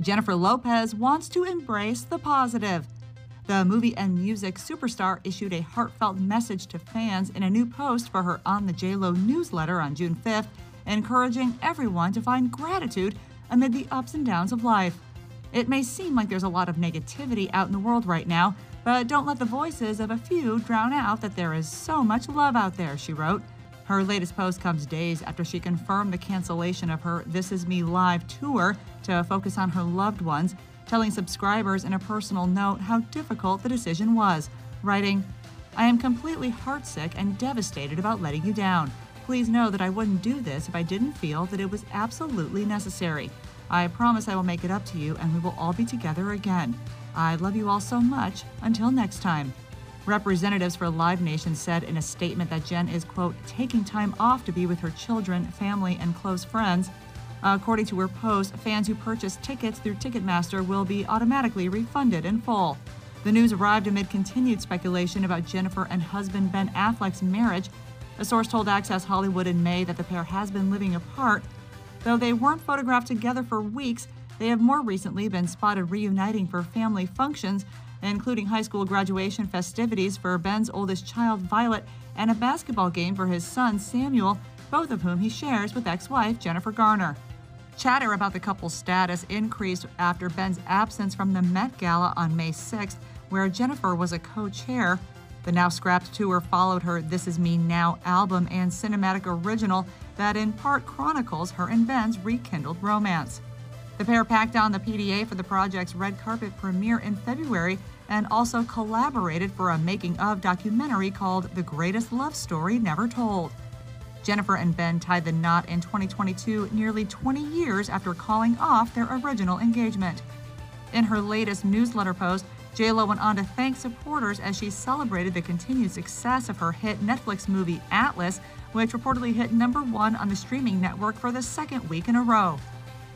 Jennifer Lopez wants to embrace the positive. The movie and music superstar issued a heartfelt message to fans in a new post for her On the JLo newsletter on June 5th, encouraging everyone to find gratitude amid the ups and downs of life. It may seem like there's a lot of negativity out in the world right now, but don't let the voices of a few drown out that there is so much love out there, she wrote. Her latest post comes days after she confirmed the cancellation of her This Is Me Live tour to focus on her loved ones, telling subscribers in a personal note how difficult the decision was, writing, "I am completely heartsick and devastated about letting you down. Please know that I wouldn't do this if I didn't feel that it was absolutely necessary. I promise I will make it up to you and we will all be together again. I love you all so much. Until next time." Representatives for Live Nation said in a statement that Jen is, quote, taking time off to be with her children, family, and close friends. According to her post, fans who purchased tickets through Ticketmaster will be automatically refunded in full. The news arrived amid continued speculation about Jennifer and husband Ben Affleck's marriage. A source told Access Hollywood in May that the pair has been living apart. Though they weren't photographed together for weeks, they have more recently been spotted reuniting for family functions, including high school graduation festivities for Ben's oldest child, Violet, and a basketball game for his son, Samuel, both of whom he shares with ex-wife Jennifer Garner. Chatter about the couple's status increased after Ben's absence from the Met Gala on May 6th, where Jennifer was a co-chair. The now-scrapped tour followed her This Is Me Now album and cinematic original that in part chronicles her and Ben's rekindled romance. The pair packed on the PDA for the project's red carpet premiere in February and also collaborated for a making-of documentary called The Greatest Love Story Never Told. Jennifer and Ben tied the knot in 2022, nearly 20 years after calling off their original engagement. In her latest newsletter post, JLo went on to thank supporters as she celebrated the continued success of her hit Netflix movie Atlas, which reportedly hit #1 on the streaming network for the second week in a row.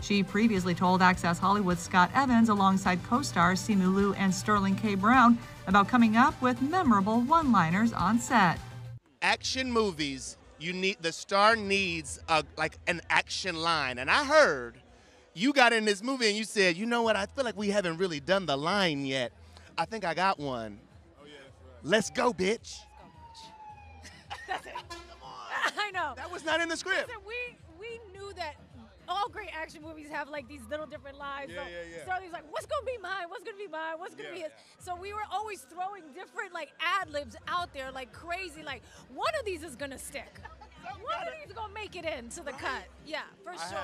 She previously told Access Hollywood's Scott Evans alongside co-stars Simu Liu and Sterling K Brown about coming up with memorable one-liners on set. Action movies. The star needs like an action line. And I heard you got in this movie and you said, you know what, I feel like we haven't really done the line yet. I think I got one. Oh, yeah, that's right. Let's go, bitch. That's it. Come on. I know. That was not in the script. Listen, we knew that all great action movies have like these little different lines. Yeah, so yeah. Sterling's like, what's going to be mine? What's going to be mine? What's going to be his? Yeah. So we were always throwing different like ad-libs out there like crazy. Like one of these is going to stick. One of these gonna make it into the cut. Yeah, for sure.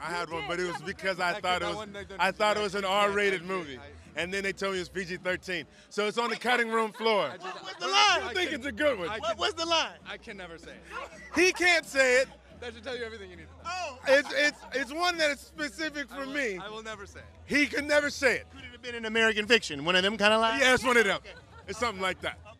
I had one, but it was because I thought it was an R-rated movie, and then they told me it was PG-13. So it's on the cutting room floor. What was the line? I think it's a good one. What was the line? I can never say it. He can't say it. That should tell you everything you need to know. Oh, it's one that is specific for me. I will never say it. He could never say it. Could it have been an American Fiction? One of them kind of lines? Yeah, it's one of them. It's something like that.